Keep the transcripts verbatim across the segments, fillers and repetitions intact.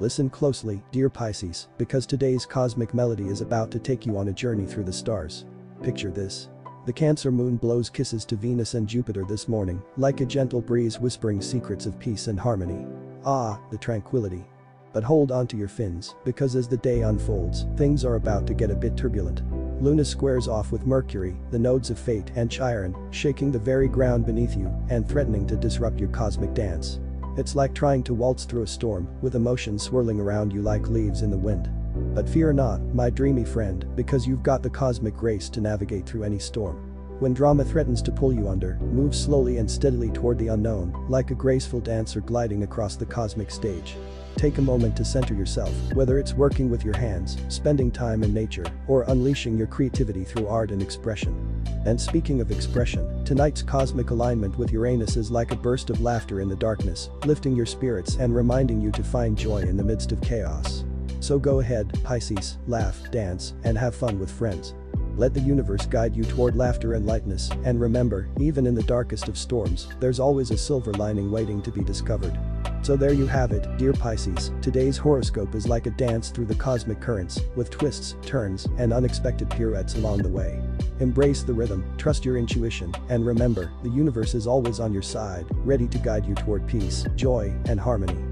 Listen closely, dear Pisces, because today's cosmic melody is about to take you on a journey through the stars. Picture this. The Cancer moon blows kisses to Venus and Jupiter this morning, like a gentle breeze whispering secrets of peace and harmony. Ah, the tranquility. But hold on to your fins, because as the day unfolds, things are about to get a bit turbulent. Luna squares off with Mercury, the nodes of fate and Chiron, shaking the very ground beneath you and threatening to disrupt your cosmic dance. It's like trying to waltz through a storm, with emotions swirling around you like leaves in the wind. But fear not, my dreamy friend, because you've got the cosmic grace to navigate through any storm. When drama threatens to pull you under, move slowly and steadily toward the unknown, like a graceful dancer gliding across the cosmic stage. Take a moment to center yourself, whether it's working with your hands, spending time in nature, or unleashing your creativity through art and expression. And speaking of expression, tonight's cosmic alignment with Uranus is like a burst of laughter in the darkness, lifting your spirits and reminding you to find joy in the midst of chaos. So go ahead, Pisces, laugh, dance, and have fun with friends. Let the universe guide you toward laughter and lightness, and remember, even in the darkest of storms, there's always a silver lining waiting to be discovered. So there you have it, dear Pisces, today's horoscope is like a dance through the cosmic currents, with twists, turns, and unexpected pirouettes along the way. Embrace the rhythm, trust your intuition, and remember, the universe is always on your side, ready to guide you toward peace, joy, and harmony.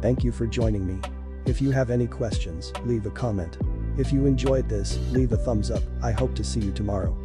Thank you for joining me. If you have any questions, leave a comment. If you enjoyed this, leave a thumbs up. I hope to see you tomorrow.